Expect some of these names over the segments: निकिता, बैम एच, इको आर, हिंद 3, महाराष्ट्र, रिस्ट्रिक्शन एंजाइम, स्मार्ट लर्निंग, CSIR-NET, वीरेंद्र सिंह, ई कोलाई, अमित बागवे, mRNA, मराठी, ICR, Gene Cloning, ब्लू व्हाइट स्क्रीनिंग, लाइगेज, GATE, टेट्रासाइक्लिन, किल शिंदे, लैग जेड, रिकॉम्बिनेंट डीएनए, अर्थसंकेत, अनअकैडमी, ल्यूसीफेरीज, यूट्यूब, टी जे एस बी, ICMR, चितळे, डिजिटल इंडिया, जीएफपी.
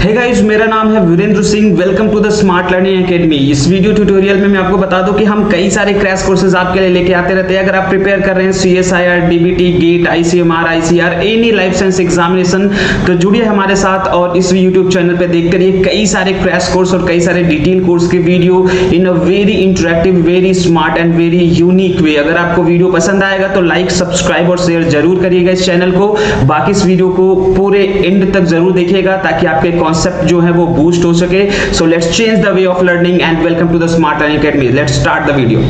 Hey guys, मेरा नाम है वीरेंद्र सिंह। Welcome to the स्मार्ट लर्निंग academy. इस वीडियो ट्यूटोरियल में मैं आपको बता दूं कि हम कई सारे क्रैश कोर्सेज आपके लिए लेके आते रहते हैं। अगर आप प्रिपेयर कर रहे हैं CSIR, DBT, GATE, ICMR, ICR, any life science examination, तो जुड़िए हमारे साथ और इस यूट्यूब चैनल पर देखते रहिए कई सारे क्रैश कोर्स और कई सारे डिटेल कोर्स के video in a very interactive, very smart and very unique way. अगर आपको वीडियो पसंद आएगा तो लाइक, सब्सक्राइब और शेयर जरूर करिएगा इस चैनल को। बाकी इस वीडियो को पूरे एंड तक जरूर देखिएगा ताकि आपके कॉन्सेप्ट जो है वो बूस्ट हो सके। So let's change the way of learning and welcome to the स्मार्ट लर्निंग academy. Let's start the video.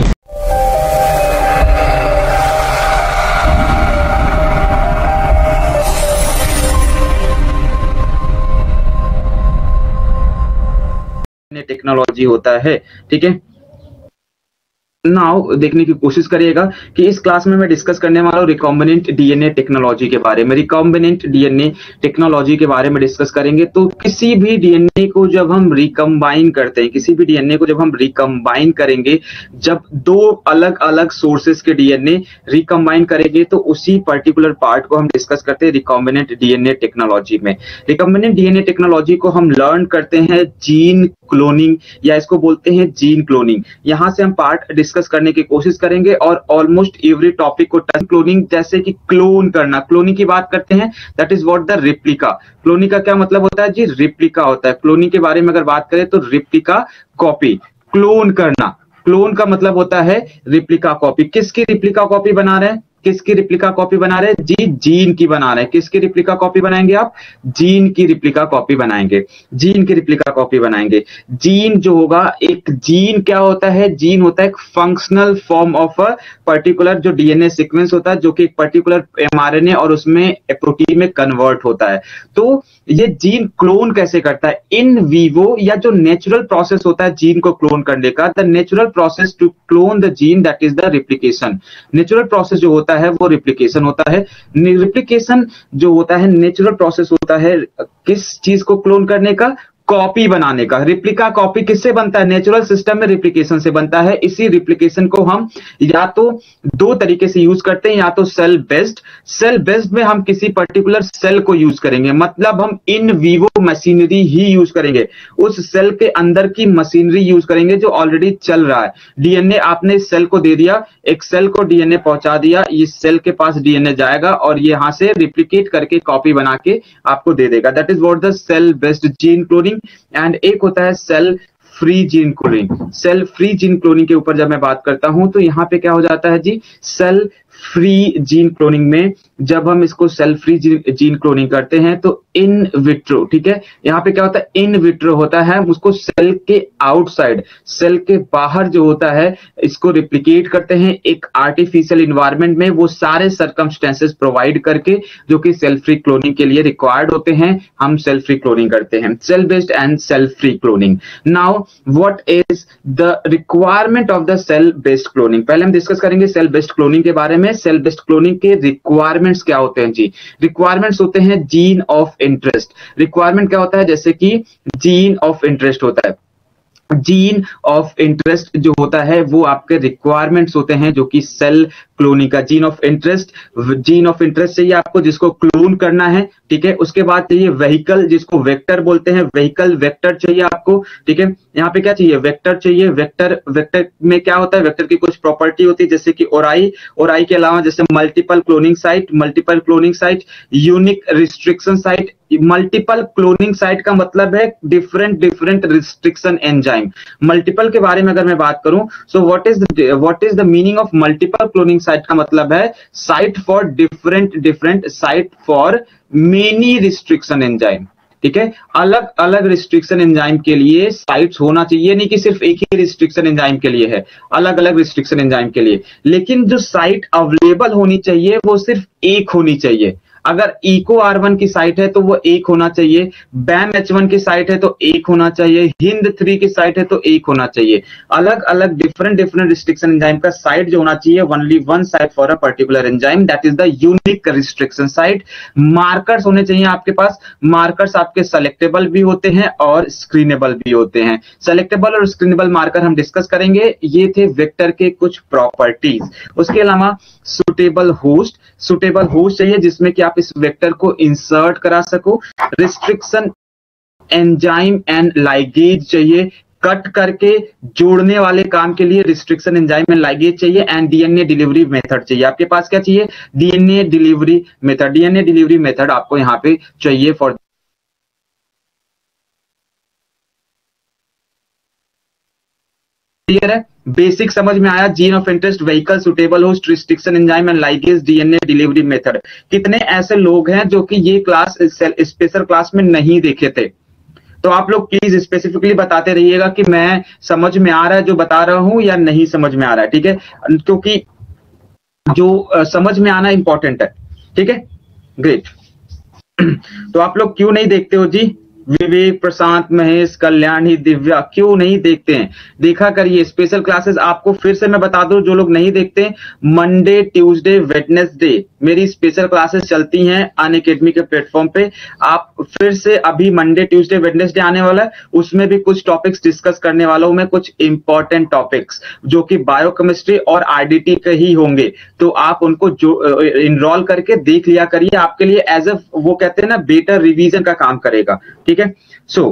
Technology होता है, ठीक है। नाउ देखने की कोशिश करिएगा कि इस क्लास में मैं डिस्कस करने वाला हूँ रिकॉम्बिनेंट डीएनए टेक्नोलॉजी के बारे में। रिकॉम्बिनेंट डीएनए टेक्नोलॉजी के बारे में डिस्कस करेंगे। तो किसी भी डीएनए को जब हम रिकम्बाइन करते हैं, किसी भी डीएनए को जब हम रिकम्बाइन करेंगे, जब दो अलग अलग सोर्सेस के डीएनए रिकम्बाइन करेंगे तो उसी पर्टिकुलर पार्ट को हम डिस्कस करते हैं रिकॉम्बिनेंट डीएनए टेक्नोलॉजी में। रिकॉम्बिनेंट डीएनए टेक्नोलॉजी को हम लर्न करते हैं जीन क्लोनिंग, या इसको बोलते हैं जीन क्लोनिंग। यहाँ से हम पार्ट डिस्कस करने की कोशिश करेंगे और ऑलमोस्ट एवरी टॉपिक को टच। क्लोनिंग जैसे कि क्लोन करना, क्लोनिंग की बात करते हैं, that is what the replica. Cloning का क्या मतलब होता है जी? रिप्लिका होता है। क्लोनिंग के बारे में अगर बात करें तो रिप्लिका कॉपी, क्लोन करना। क्लोन का मतलब होता है रिप्लिका कॉपी। किसकी रिप्लिका कॉपी बना रहे हैं? किसकी रिप्लिका कॉपी बना रहे हैं जी? जीन की बना रहे हैं। किसकी रिप्लिका कॉपी बनाएंगे आप? जीन की रिप्लिका कॉपी बनाएंगे, जीन की रिप्लिका कॉपी बनाएंगे। जीन जो होगा, एक जीन क्या होता है? जीन होता है एक functional form of a particular जो डीएनए सीक्वेंस होता है, जो कि एक पर्टिकुलर mRNA और उसमें प्रोटीन में कन्वर्ट होता है। तो ये जीन क्लोन कैसे करता है? इन वीवो, या जो नेचुरल प्रोसेस होता है जीन को क्लोन करने का, the natural process to clone the gene, that is the replication. Natural process जो है वो रिप्लिकेशन होता है। रिप्लिकेशन जो होता है नेचुरल प्रोसेस होता है किस चीज को क्लोन करने का? कॉपी बनाने का। रिप्लिका कॉपी किससे बनता है? नेचुरल सिस्टम में रिप्लिकेशन से बनता है। इसी रिप्लिकेशन को हम या तो दो तरीके से यूज करते हैं, या तो सेल बेस्ड। सेल बेस्ड में हम किसी पर्टिकुलर सेल को यूज करेंगे, मतलब हम इन वीवो मशीनरी ही यूज करेंगे, उस सेल के अंदर की मशीनरी यूज करेंगे जो ऑलरेडी चल रहा है। डीएनए आपने सेल को दे दिया, एक सेल को डीएनए पहुंचा दिया, इस सेल के पास डीएनए जाएगा और ये यहां से रिप्लिकेट करके कॉपी बना के आपको दे देगा। That is what the cell based gene cloning. And एक होता है cell free gene cloning. Cell free gene cloning के ऊपर जब मैं बात करता हूं तो यहाँ पे क्या हो जाता है जी? सेल फ्री जीन क्लोनिंग में जब हम इसको सेल फ्री जीन क्लोनिंग करते हैं तो इन विट्रो, ठीक है, यहाँ पे क्या होता है? इन विट्रो होता है, उसको सेल के आउटसाइड, सेल के बाहर जो होता है इसको रिप्लिकेट करते हैं एक आर्टिफिशियल इन्वायरमेंट में, वो सारे सर्कमस्टेंसेस प्रोवाइड करके जो कि सेल फ्री क्लोनिंग के लिए रिक्वायर्ड होते हैं, हम सेल फ्री क्लोनिंग करते हैं। Cell based and cell free cloning. Now what is the requirement of the cell based cloning? पहले हम डिस्कस करेंगे सेल बेस्ड क्लोनिंग के बारे में। सेल बेस्ड क्लोनिंग के रिक्वायरमेंट्स क्या होते हैं जी? रिक्वायरमेंट्स होते हैं जीन ऑफ इंटरेस्ट। रिक्वायरमेंट क्या होता है? जैसे कि जीन ऑफ इंटरेस्ट होता है, जीन ऑफ इंटरेस्ट जो होता है वो आपके रिक्वायरमेंट्स होते हैं जो कि सेल क्लोनिंग का। Gene of interest, gene of interest चाहिए आपको जिसको क्लोन करना है, ठीक है। उसके बाद चाहिए व्हीकल, जिसको वेक्टर बोलते हैं, व्हीकल वेक्टर चाहिए आपको, ठीक है। यहाँ पे क्या चाहिए? वेक्टर चाहिए। वेक्टर, वेक्टर में क्या होता है? वेक्टर की कुछ प्रॉपर्टी होती है जैसे कि ओराई, ओराई के अलावा जैसे multiple cloning site, multiple cloning site, unique restriction site. Multiple cloning site का मतलब है different different रिस्ट्रिक्शन एंजाइम। Multiple के बारे में अगर मैं बात करूं, so what is the meaning of multiple cloning site? का मतलब है site for different different, site for many रिस्ट्रिक्शन एंजाइम, ठीक है। अलग अलग रिस्ट्रिक्शन एंजाइम के लिए साइट्स होना चाहिए, नहीं कि सिर्फ एक ही रिस्ट्रिक्शन एंजाइम के लिए है, अलग अलग रिस्ट्रिक्शन एंजाइम के लिए। लेकिन जो साइट अवेलेबल होनी चाहिए वो सिर्फ एक होनी चाहिए। अगर इको आर की साइट है तो वो एक होना चाहिए, बैम एच की साइट है तो एक होना चाहिए, हिंद 3 की साइट है तो एक होना चाहिए। अलग अलग डिफरेंट डिफरेंट रिस्ट्रिक्शन एंजाइम का साइट जो होना चाहिए, only one site for a particular enzyme, that is the unique restriction site. Markers होने चाहिए आपके पास। मार्कर्स आपके सेलेक्टेबल भी होते हैं और स्क्रीनेबल भी होते हैं। सेलेक्टेबल और स्क्रीनेबल मार्कर हम डिस्कस करेंगे। ये थे वेक्टर के कुछ प्रॉपर्टीज। उसके अलावा सुटेबल होस्ट, सुटेबल होस्ट चाहिए जिसमें कि आप इस वेक्टर को इंसर्ट करा सको। रिस्ट्रिक्शन एंजाइम एंड लाइगेज चाहिए, कट करके जोड़ने वाले काम के लिए रिस्ट्रिक्शन एंजाइम एंड लाइगेज चाहिए, एंड डीएनए डिलीवरी मेथड चाहिए। आपके पास क्या चाहिए? DNA delivery method. DNA delivery method आपको यहाँ पे चाहिए फॉर क्लियर है। बेसिक समझ में आया। Gene of interest, vehicle suitable host, रिस्ट्रिक्शन एंजाइम and लाइगेज, DNA delivery method. कितने ऐसे लोग हैं जो कि ये क्लास स्पेशल क्लास में नहीं देखे थे? तो आप लोग प्लीज स्पेसिफिकली बताते रहिएगा कि मैं समझ में आ रहा है जो बता रहा हूं या नहीं समझ में आ रहा है, ठीक है, क्योंकि जो समझ में आना इंपॉर्टेंट है, ठीक है, ग्रेट। तो आप लोग क्यों नहीं देखते हो जी? विवेक, प्रशांत, महेश, कल्याण ही, दिव्या, क्यों नहीं देखते हैं? देखा करिए स्पेशल क्लासेस। आपको फिर से मैं बता दूं जो लोग नहीं देखते, मंडे, ट्यूसडे, वेडनेसडे मेरी स्पेशल क्लासेस चलती हैं अनअकैडमी के प्लेटफॉर्म पे। आप फिर से अभी मंडे, ट्यूसडे, वेडनेसडे आने वाला है, उसमें भी कुछ टॉपिक्स डिस्कस करने वाला हूं मैं, कुछ इंपॉर्टेंट टॉपिक्स जो कि बायोकेमिस्ट्री और आरडीटी के ही होंगे। तो आप उनको जो इनरोल करके देख लिया करिए, आपके लिए एज ए वो कहते हैं ना बेटर रिविजन का काम करेगा, ठीक है। सो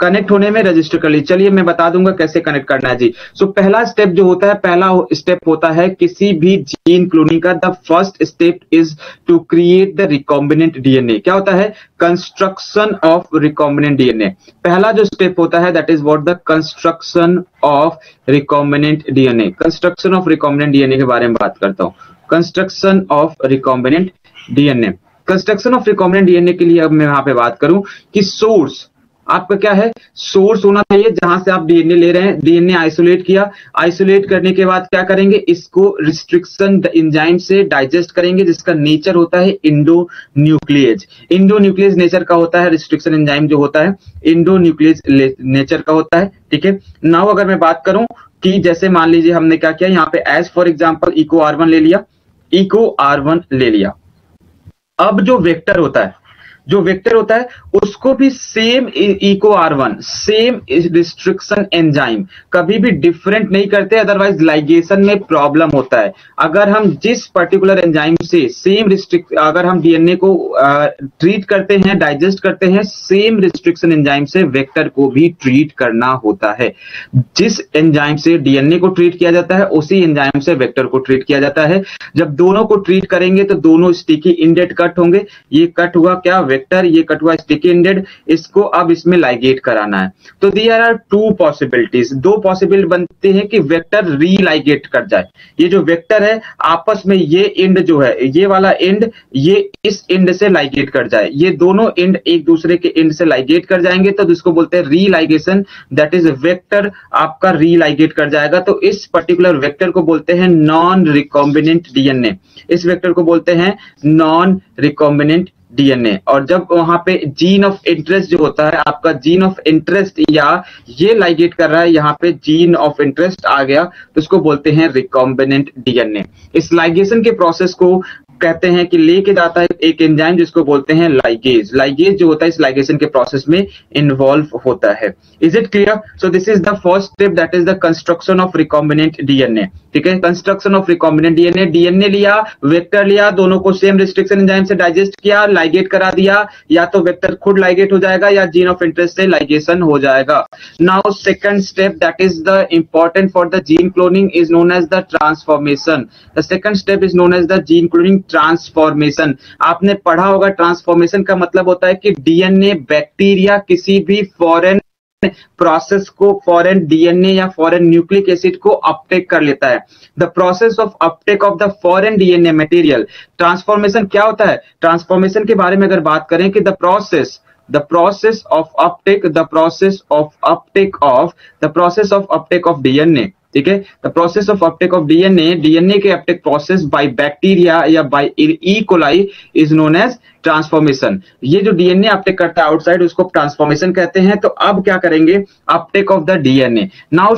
कनेक्ट होने में रजिस्टर कर लीजिए। चलिए मैं बता दूंगा कैसे कनेक्ट करना है जी। सो पहला स्टेप जो होता है, पहला स्टेप होता है किसी भी जीन क्लोनिंग का, the first step is to create the रिकॉम्बिनेंट डीएनए। क्या होता है? Construction of रिकॉम्बिनेंट डीएनए। पहला जो स्टेप होता है that is what, the construction of रिकॉम्बिनेंट डीएनए। Construction of रिकॉम्बिनेंट डीएनए के बारे में बात करता हूं। Construction of रिकॉम्बिनेंट डीएनए, construction of रिकॉम्बिनेंट डीएनए के लिए अब मैं यहां पे बात करूं कि सोर्स आपका क्या है? सोर्स होना चाहिए जहां से आप डीएनए ले रहे हैं। डीएनए आइसोलेट किया, आइसोलेट करने के बाद क्या करेंगे? इसको रिस्ट्रिक्शन एंजाइम से डाइजेस्ट करेंगे, जिसका नेचर होता है endonuclease. Endonuclease nature का होता है, रिस्ट्रिक्शन एंजाइम जो होता है इंडो न्यूक्लियज नेचर का होता है, ठीक है। नाउ अगर मैं बात करूं कि जैसे मान लीजिए हमने क्या किया यहाँ पे, as for example इको आर ले लिया, इको आर ले लिया। अब जो वेक्टर होता है, जो वेक्टर होता है उसको भी सेम इको आर1, सेम रिस्ट्रिक्शन एंजाइम, कभी भी डिफरेंट नहीं करते, अदरवाइज लाइगेशन में प्रॉब्लम होता है। अगर हम जिस पर्टिकुलर एंजाइम से सेम रिस्ट्रिक्ट, अगर हम डीएनए को ट्रीट करते हैं, डाइजेस्ट करते हैं, सेम रिस्ट्रिक्शन एंजाइम से वेक्टर को भी ट्रीट करना होता है। जिस एंजाइम से डीएनए को ट्रीट किया जाता है उसी एंजाइम से वेक्टर को ट्रीट किया जाता है। जब दोनों को ट्रीट करेंगे तो दोनों स्टिकी इंडेड कट होंगे। ये कट हुआ क्या? वेक्टर। ये कट हुआ स्टिकी इंडेड। इसको अब इसमें लाइगेट कराना है। तो देयर आर टू पॉसिबिलिटीज, दो पॉसिबिलिटी बनते हैं कि वेक्टर रीलाइगेट कर जाए। ये जो वेक्टर है आपस में ये एंड जो है, ये वाला एंड ये इस एंड से लाइगेट कर जाए, ये दोनों एंड एक दूसरे के एंड से लाइगेट कर जाएंगे, तो जिसको बोलते हैं रीलाइगेशन, दैट इज वेक्टर आपका रीलाइगेट कर जाएगा। तो इस पर्टिकुलर वेक्टर को बोलते हैं नॉन रिकॉम्बिनेंट डीएनए। इस वेक्टर को बोलते हैं नॉन रिकॉम्बिनेंट डीएनए। और जब वहां पे जीन ऑफ इंटरेस्ट जो होता है आपका, जीन ऑफ इंटरेस्ट या ये लाइगेट कर रहा है, यहाँ पे जीन ऑफ इंटरेस्ट आ गया, तो उसको बोलते हैं रिकॉम्बिनेंट डीएनए। इस लाइगेशन के प्रोसेस को कहते हैं कि लेके जाता है एक एंजाइम जिसको बोलते हैं लाइगेज। लाइगेज जो होता है इस लाइगेशन के प्रोसेस में इन्वॉल्व होता है। Is it clear? So this is the first step that is the construction of रिकॉम्बिनेंट डीएनए, ठीक है। Construction of रिकॉम्बिनेंट डीएनए, DNA लिया, वेक्टर लिया, दोनों को सेम रिस्ट्रिक्शन एंजाइम से डाइजेस्ट किया, लाइगेट करा दिया, या तो वेक्टर खुद लाइगेट हो जाएगा या जीन ऑफ इंटरेस्ट से लाइगेशन हो जाएगा। Now second step that is the important for the gene cloning is known as the transformation. The second step is known as the gene cloning transformation. आपने पढ़ा होगा transformation का मतलब होता है कि डीएनए बैक्टीरिया किसी भी फॉरेन प्रोसेस को, फॉरेन डीएनए या फॉरेन न्यूक्लिक एसिड को अपटेक कर लेता है। The process of uptake of the foreign DNA material. Transformation क्या होता है? ट्रांसफॉर्मेशन के बारे में अगर बात करें कि the process of uptake of DNA, ठीक है, the process of uptake of DNA, DNA के अपटेक प्रोसेस बाय बैक्टीरिया या by ई कोलाई is known as transformation. ये जो डीएनए अपटेक करता है आउटसाइड उसको ट्रांसफॉर्मेशन कहते हैं। तो अब क्या करेंगे? Uptake of the DNA. Now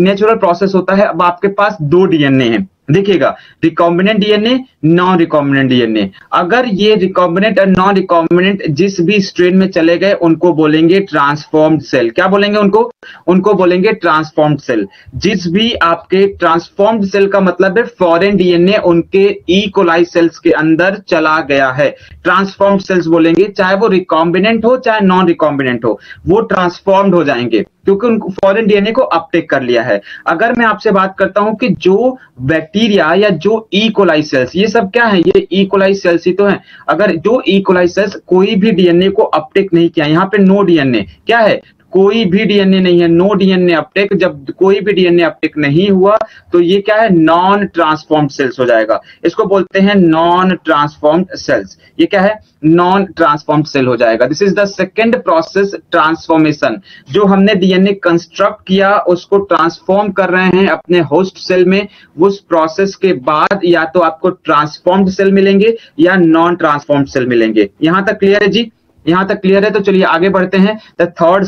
natural process होता है। अब आपके पास दो डीएनए हैं, देखिएगा रिकॉम्बिनेंट डीएनए, non रिकॉम्बिनेंट डीएनए। अगर ये रिकॉम्बिनेंट और नॉन रिकॉम्बिनेंट जिस भी स्ट्रेन में चले गए उनको बोलेंगे ट्रांसफॉर्म्ड सेल। क्या बोलेंगे उनको? उनको बोलेंगे ट्रांसफॉर्म्ड सेल। जिस भी आपके ट्रांसफॉर्म्ड सेल का मतलब है फॉरेन डीएनए उनके ई कोलाई सेल्स के अंदर चला गया है, ट्रांसफॉर्म्ड सेल्स बोलेंगे। चाहे वो रिकॉम्बिनेंट हो चाहे नॉन रिकॉम्बिनेंट हो, वो ट्रांसफॉर्म्ड हो जाएंगे क्योंकि उनको फॉरेन डीएनए को अपटेक कर लिया है। अगर मैं आपसे बात करता हूं कि जो बैक्टीरिया या जो ई कोलाई सेल्स, ये सब क्या है? ये ई कोलाई सेल्स ही तो हैं। अगर जो ई कोलाई सेल्स कोई भी डीएनए को अपटेक नहीं किया, यहाँ पे नो डीएनए, क्या है? कोई भी डीएनए नहीं है, नो डीएनए अपटेक। जब कोई भी डीएनए अपटेक नहीं हुआ तो ये क्या है? नॉन ट्रांसफॉर्म्ड सेल्स हो जाएगा। इसको बोलते हैं नॉन ट्रांसफॉर्म्ड सेल्स। ये क्या है? नॉन ट्रांसफॉर्म्ड सेल हो जाएगा। This is the second process, transformation. जो हमने डीएनए कंस्ट्रक्ट किया उसको ट्रांसफॉर्म कर रहे हैं अपने होस्ट सेल में। उस प्रोसेस के बाद या तो आपको ट्रांसफॉर्म्ड सेल मिलेंगे या नॉन ट्रांसफॉर्म्ड सेल मिलेंगे। यहां तक क्लियर है जी? यहां तक क्लियर है तो चलिए आगे बढ़ते हैं। The third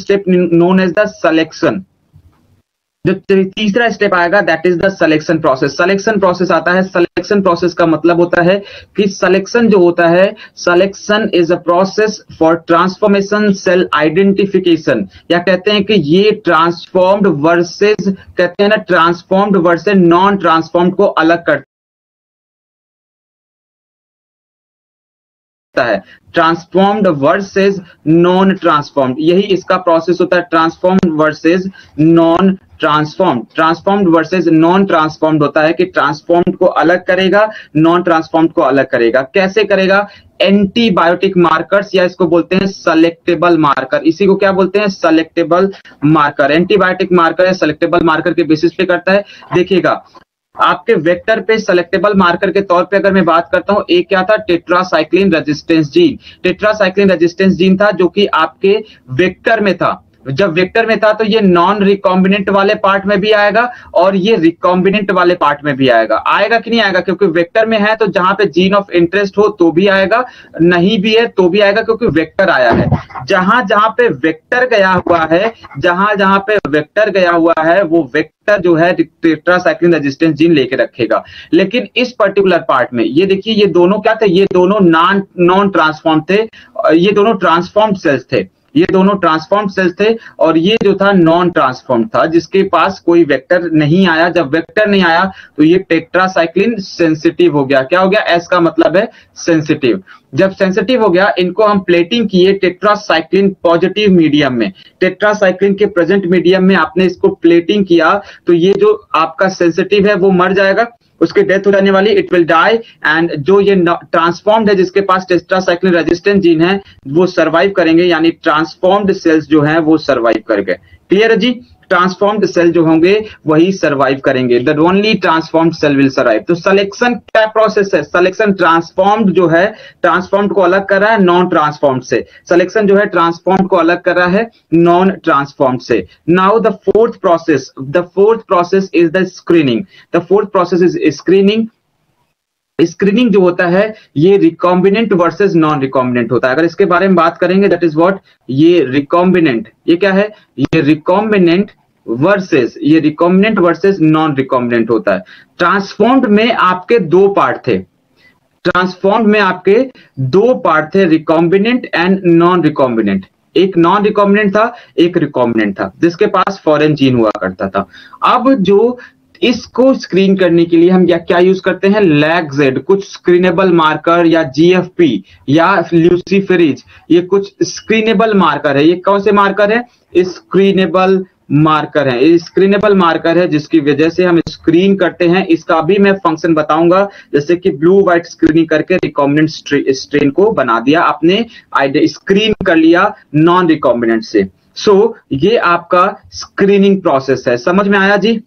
step known as the selection. जो तीसरा स्टेप आएगा that is the selection process. Selection process आता है। सिलेक्शन प्रोसेस का मतलब होता है कि सिलेक्शन जो होता है, selection is a process for transformation cell identification. या कहते हैं कि ये ट्रांसफॉर्म्ड वर्सेस, कहते हैं ना ट्रांसफॉर्म्ड वर्सेस नॉन ट्रांसफॉर्म्ड को अलग करते है। ट्रांसफॉर्म्ड वर्सेस नॉन ट्रांसफॉर्म्ड, यही इसका प्रोसेस होता है। Transformed versus non transformed, transformed versus non transformed होता है कि ट्रांसफॉर्म्ड को अलग करेगा, नॉन ट्रांसफॉर्म्ड को अलग करेगा। कैसे करेगा? एंटीबायोटिक मार्कर्स, या इसको बोलते हैं सेलेक्टेबल मार्कर। इसी को क्या बोलते हैं? Selectable marker. एंटीबायोटिक मार्कर या सेलेक्टेबल मार्कर के बेसिस पे करता है। देखिएगा आपके वेक्टर पे सेलेक्टेबल मार्कर के तौर पे अगर मैं बात करता हूं, एक क्या था? टेट्रासाइक्लिन resistance gene. टेट्रासाइक्लिन resistance gene था जो कि आपके वेक्टर में था। जब वेक्टर में था तो ये नॉन रिकॉम्बिनेंट वाले पार्ट में भी आएगा और ये रिकॉम्बिनेंट वाले पार्ट में भी आएगा। आएगा कि नहीं आएगा? क्योंकि वेक्टर में है तो जहां पे जीन ऑफ इंटरेस्ट हो तो भी आएगा, नहीं भी है तो भी आएगा क्योंकि वेक्टर आया है। जहां जहां पे वेक्टर गया हुआ है, जहां जहां पे वेक्टर गया हुआ है वो वेक्टर जो है टेट्रासाइक्लिन रेजिस्टेंस जीन लेके रखेगा। लेकिन इस पर्टिकुलर पार्ट में ये देखिए, ये दोनों क्या थे? ये दोनों नॉन ट्रांसफॉर्म थे, ये दोनों ट्रांसफॉर्म सेल्स थे, ये दोनों ट्रांसफॉर्म्ड सेल्स थे और ये जो था नॉन ट्रांसफॉर्म्ड था जिसके पास कोई वेक्टर नहीं आया। जब वेक्टर नहीं आया तो ये टेट्रासाइक्लिन सेंसिटिव हो गया। क्या हो गया? एस का मतलब है सेंसिटिव। जब सेंसिटिव हो गया इनको हम प्लेटिंग किए टेट्रासाइक्लिन पॉजिटिव मीडियम में। टेट्रासाइक्लिन के प्रेजेंट मीडियम में आपने इसको प्लेटिंग किया तो ये जो आपका सेंसिटिव है वो मर जाएगा, उसके डेथ हो जाने वाली, इट विल डाई। एंड जो ये ट्रांसफॉर्म्ड है जिसके पास टेट्रासाइक्लिन रेजिस्टेंट जीन है वो सर्वाइव करेंगे, यानी ट्रांसफॉर्म्ड सेल्स जो हैं वो सर्वाइव कर गए। क्लियर है जी? ट्रांसफॉर्म्ड सेल जो होंगे वही सर्वाइव करेंगे। The only transformed cell will survive. तो सिलेक्शन क्या प्रोसेस है? सिलेक्शन ट्रांसफॉर्म्ड जो है, ट्रांसफॉर्म्ड को अलग कर रहा है नॉन ट्रांसफॉर्म्ड से। सिलेक्शन जो है ट्रांसफॉर्म्ड को अलग कर रहा है नॉन ट्रांसफॉर्म्ड से। Now the fourth process is the screening. The fourth process is screening. Screening जो होता है ये रिकॉम्बिनेंट वर्सेस नॉन रिकॉम्बिनेंट होता है। अगर इसके बारे में बात करेंगे दैट इज व्हाट, ये रिकॉम्बिनेंट, ये क्या है? ये रिकॉम्बिनेंट वर्सेस, ये रिकॉम्बिनेंट वर्सेस नॉन रिकॉम्बिनेंट होता है। ट्रांसफॉर्म्ड में आपके दो पार्ट थे, ट्रांसफॉर्म्ड में आपके दो पार्ट थे, रिकॉम्बिनेंट एंड नॉन रिकॉम्बिनेंट। एक नॉन रिकॉम्बिनेंट था, एक रिकॉम्बिनेंट था जिसके पास फॉरेन जीन हुआ करता था। अब जो इसको स्क्रीन करने के लिए हम क्या यूज करते हैं? लैग जेड, कुछ स्क्रीनेबल मार्कर, या जीएफपी या ल्यूसीफेरीज, ये कुछ स्क्रीनेबल मार्कर है। ये कौन से मार्कर है? स्क्रीनेबल मार्कर है। ये स्क्रीनेबल मार्कर है जिसकी वजह से हम स्क्रीन करते हैं। इसका भी मैं फंक्शन बताऊंगा, जैसे कि ब्लू व्हाइट स्क्रीनिंग करके रिकॉम्बिनेंट स्ट्रेन को बना दिया आपने, स्क्रीन कर लिया नॉन रिकॉम्बिनेंट से। ये आपका स्क्रीनिंग प्रोसेस है। समझ में आया जी?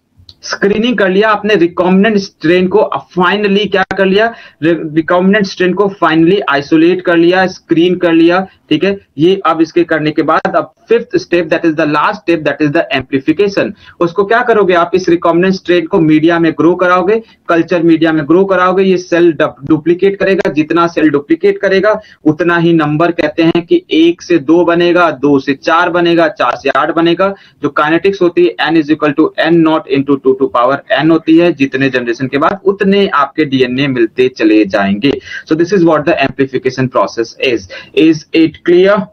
स्क्रीनिंग कर लिया आपने रिकॉम्बिनेंट स्ट्रेन को, फाइनली क्या कर लिया? रिकॉम्बिनेंट स्ट्रेन को फाइनली आइसोलेट कर लिया, स्क्रीन कर लिया। ठीक है, ये अब इसके करने के बाद अब fifth step that is the last step that is the amplification. उसको क्या करोगे आप, इस रिकॉम्बिनेंट स्ट्रेन को मीडिया में ग्रो कराओगे, कल्चर मीडिया में ग्रो कराओगे, ये सेल डुप्लीकेट करेगा, जितना सेल डुप्लीकेट करेगा उतना ही नंबर कहते हैं कि 1 से 2 बनेगा, 2 से 4 बनेगा, 4 से 8 बनेगा। जो काइनेटिक्स होती है n = n0 × 2 पावर n होती है, जितने जनरेशन के बाद उतने आपके डीएनए मिलते चले जाएंगे। So this is what the amplification process is it clear?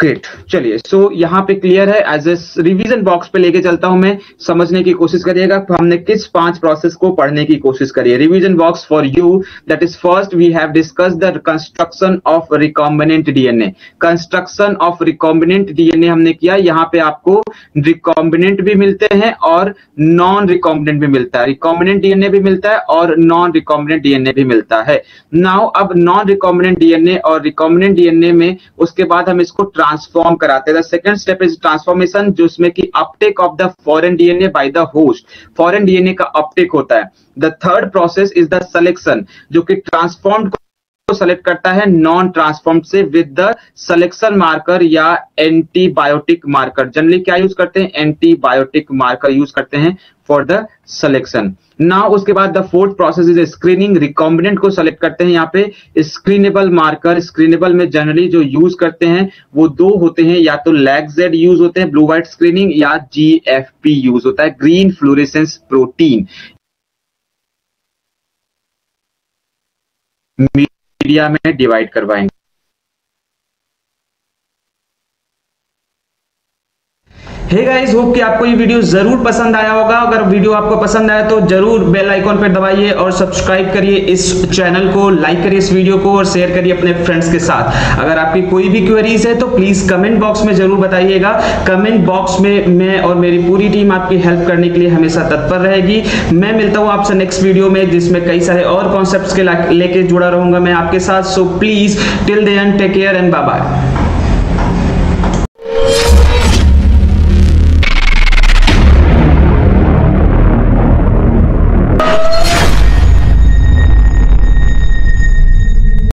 Great, चलिए सो यहाँ पे क्लियर है। एज ए रिवीजन बॉक्स पे लेके चलता हूं मैं, समझने की कोशिश करिएगा हमने किस 5 प्रोसेस को पढ़ने की कोशिश करी है। Revision box for you, that is first we have discussed the construction of रिकॉम्बिनेंट डीएनए। Construction of रिकॉम्बिनेंट डीएनए हमने किया, यहाँ पे आपको रिकॉम्बिनेंट भी मिलते हैं और नॉन रिकॉम्बिनेंट भी मिलता है, रिकॉम्बिनेंट डीएनए भी मिलता है और नॉन रिकॉम्बिनेंट डीएनए भी मिलता है। नाउ अब नॉन रिकॉम्बिनेंट डीएनए और रिकॉम्बिनेंट डीएनए में उसके बाद हम इसको ट्रांसफॉर्म कराते हैं। The second step is transformation, जिसमें कि uptake of the foreign DNA by the host, foreign DNA का अपटेक होता है। The third process is the selection, जो कि ट्रांसफॉर्म्ड को सेलेक्ट करता है नॉन ट्रांसफॉर्म्ड से विद द सिलेक्शन मार्कर या एंटीबायोटिक मार्कर। जनरली क्या यूज करते हैं, एंटीबायोटिक मार्कर यूज करते हैं फॉर द सिलेक्शन। नाउ उसके बाद the fourth process is screening, recombinant को सेलेक्ट करते हैं यहाँ पे स्क्रीनेबल मार्कर। स्क्रीनेबल में जनरली जो यूज करते हैं वो 2 होते हैं, या तो लैग जेड यूज होते हैं ब्लू व्हाइट स्क्रीनिंग, या जीएफपी यूज होता है ग्रीन फ्लोरेसेंस प्रोटीन। मीडिया में डिवाइड करवाएंगे। हे गाइस, होप कि आपको ये वीडियो जरूर पसंद आया होगा। अगर वीडियो आपको पसंद आया तो जरूर बेल आइकॉन पर दबाइए और सब्सक्राइब करिए इस चैनल को, लाइक करिए इस वीडियो को और शेयर करिए अपने फ्रेंड्स के साथ। अगर आपकी कोई भी क्वेरीज है तो प्लीज कमेंट बॉक्स में जरूर बताइएगा। कमेंट बॉक्स में मैं और मेरी पूरी टीम आपकी हेल्प करने के लिए हमेशा तत्पर रहेगी। मैं मिलता हूँ आपसे नेक्स्ट वीडियो में, जिसमें कई सारे और कॉन्सेप्ट्स के लेके जुड़ा रहूंगा मैं आपके साथ। So please till then take care and bye bye.